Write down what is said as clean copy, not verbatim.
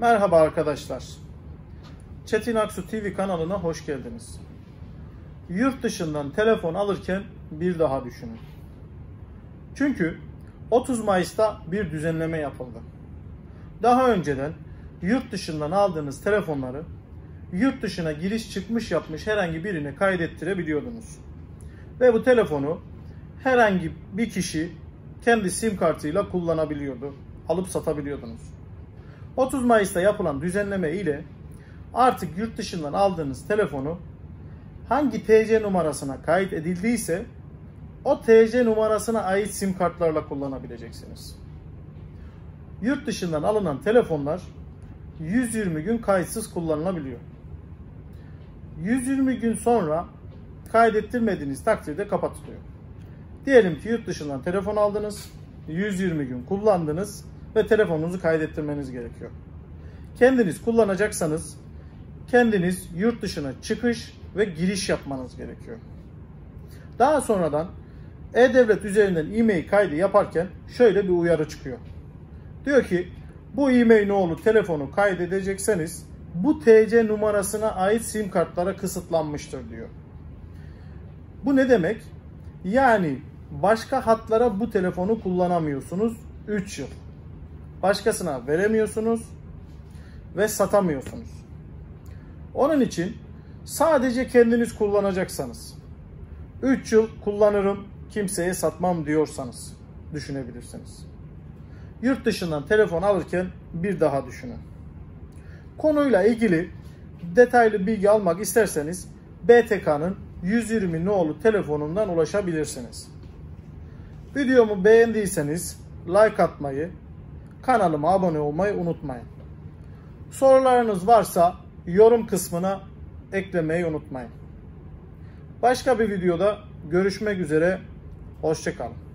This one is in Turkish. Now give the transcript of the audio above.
Merhaba arkadaşlar. Çetin Aksu TV kanalına hoş geldiniz. Yurt dışından telefon alırken bir daha düşünün. Çünkü 30 Mayıs'ta bir düzenleme yapıldı. Daha önceden yurt dışından aldığınız telefonları yurt dışına giriş çıkmış yapmış herhangi birine kaydettirebiliyordunuz. Ve bu telefonu herhangi bir kişi kendi sim kartıyla kullanabiliyordu. Alıp satabiliyordunuz. 30 Mayıs'ta yapılan düzenleme ile artık yurt dışından aldığınız telefonu hangi TC numarasına kayıt edildiyse o TC numarasına ait sim kartlarla kullanabileceksiniz. Yurt dışından alınan telefonlar 120 gün kayıtsız kullanılabiliyor. 120 gün sonra kaydettirmediğiniz takdirde kapatılıyor. Diyelim ki yurt dışından telefon aldınız, 120 gün kullandınız ve telefonunuzu kaydettirmeniz gerekiyor. Kendiniz kullanacaksanız kendiniz yurt dışına çıkış ve giriş yapmanız gerekiyor. Daha sonradan E-Devlet üzerinden IMEI kaydı yaparken şöyle bir uyarı çıkıyor. Diyor ki bu IMEI nolu telefonu kaydedecekseniz bu TC numarasına ait sim kartlara kısıtlanmıştır diyor. Bu ne demek? Yani başka hatlara bu telefonu kullanamıyorsunuz 3 yıl. Başkasına veremiyorsunuz ve satamıyorsunuz. Onun için sadece kendiniz kullanacaksanız 3 yıl kullanırım, kimseye satmam diyorsanız düşünebilirsiniz. Yurt dışından telefon alırken bir daha düşünün. Konuyla ilgili detaylı bilgi almak isterseniz BTK'nın 120 nolu telefonundan ulaşabilirsiniz. Videomu beğendiyseniz like atmayı, kanalıma abone olmayı unutmayın. Sorularınız varsa yorum kısmına eklemeyi unutmayın. Başka bir videoda görüşmek üzere. Hoşça kalın.